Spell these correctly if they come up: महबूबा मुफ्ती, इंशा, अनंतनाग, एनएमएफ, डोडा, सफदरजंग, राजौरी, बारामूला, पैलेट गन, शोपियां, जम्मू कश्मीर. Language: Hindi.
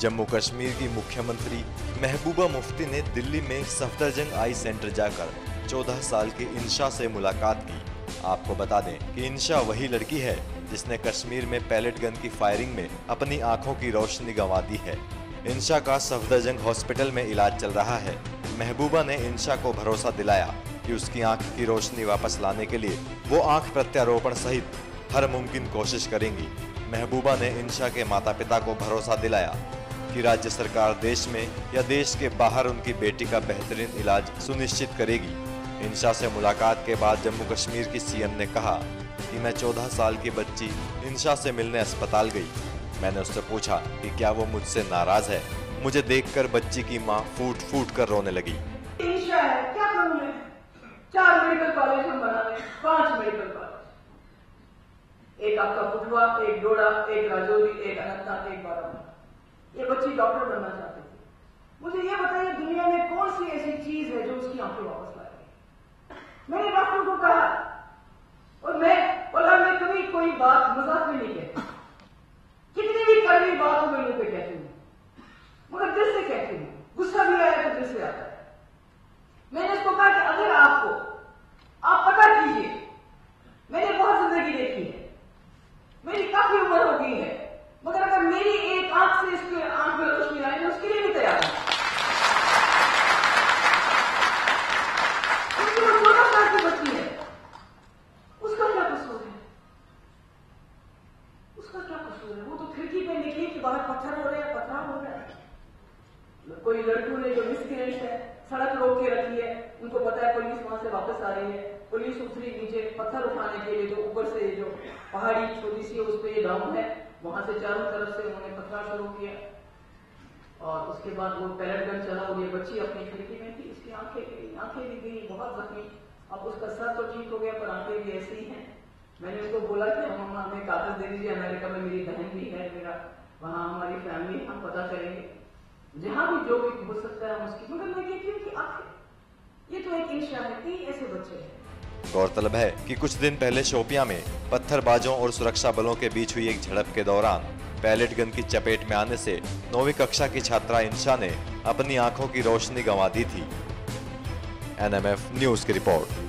जम्मू कश्मीर की मुख्यमंत्री महबूबा मुफ्ती ने दिल्ली में सफदरजंग आई सेंटर जाकर 14 साल के इंशा से मुलाकात की। आपको बता दें कि इंशा वही लड़की है जिसने कश्मीर में पैलेट गन की फायरिंग में अपनी आंखों की रोशनी गंवा दी है। इंशा का सफदरजंग हॉस्पिटल में इलाज चल रहा है। महबूबा ने इंशा को भरोसा दिलाया कि उसकी आंख की रोशनी वापस लाने के लिए वो आंख प्रत्यारोपण सहित हर मुमकिन कोशिश करेंगी। महबूबा ने इंशा के माता पिता को भरोसा दिलाया कि राज्य सरकार देश में या देश के बाहर उनकी बेटी का बेहतरीन इलाज सुनिश्चित करेगी। इंशा से मुलाकात के बाद जम्मू कश्मीर की सीएम ने कहा कि मैं 14 साल की बच्ची इंशा से मिलने अस्पताल गई। मैंने उससे पूछा कि क्या वो मुझसे नाराज है। मुझे देखकर बच्ची की मां फूट फूट कर रोने लगी। इंशा है, क्या करूं मैं? 4 मेडिकल कॉलेज हम बना रहे हैं, 5 मेडिकल कॉलेज, एक आपका बुटवा, एक डोडा, एक राजौरी, एक अनंतनाग, एक बारामूला। ये बच्ची डॉक्टर बनना चाहती थी। मुझे ये बताइए दुनिया में कौन सी ऐसी चीज है जो उसकी आंखें वापस लाएगी। मैंने डॉक्टर को कहा और मैं कभी कोई बात मजाक में नहीं कहती, कितनी भी कड़वी बात हो मैं मुंह पे कहती हूँ, मगर दिल से कहती हूँ। गुस्सा भी आया तो दिल से आता है। मैंने इसको कहा कि अगर आप पता कीजिए, मैंने बहुत जिंदगी देखी है, मेरी काफी उम्र हो गई है, मगर अगर मेरी एक आंख से इसके आंख में रोशनी आई मैं उसके लिए भी तैयार हूं। क्योंकि वो 14 साल की बच्ची है, उसका क्या कसूर है? उसका क्या कसूर है? वो तो खिड़की पे निकली कि बाहर पत्थर हो रहे हैं, पथराव हो रहा है। कोई लड़कों ने जो मिसक्रिएंट्स है सड़क रोक के रखी है, उनको पता है पुलिस वहां से वापस आ रही है, पुलिस उतरी नीचे पत्थर उठाने के लिए, जो ऊपर से जो पहाड़ी छोटी सी उस पर डाउन है, वहां से चारों तरफ से उन्होंने पथराव शुरू किया और उसके बाद वो पैलेट गन चला और ये बच्ची अपनी खिड़की में थी, इसकी आंखें भी गई, बहुत जख्मी। अब उसका सर तो ठीक हो गया पर आंखें भी ऐसी हैं। मैंने उसको बोला कि मम्मा हमें कागज दे दीजिए, अमेरिका में मेरी बहन भी है, मेरा वहां हमारी फैमिली, हम पता करेंगे, जहां भी जो भी हो सकता है हम उसकी मदद लेंगे, क्योंकि आखिर ये तो एक इंशा है, कई ऐसे बच्चे हैं। गौरतलब है कि कुछ दिन पहले शोपियां में पत्थरबाजों और सुरक्षा बलों के बीच हुई एक झड़प के दौरान पैलेट गन की चपेट में आने से 9वीं कक्षा की छात्रा इंशा ने अपनी आंखों की रोशनी गंवा दी थी। एनएमएफ न्यूज की रिपोर्ट।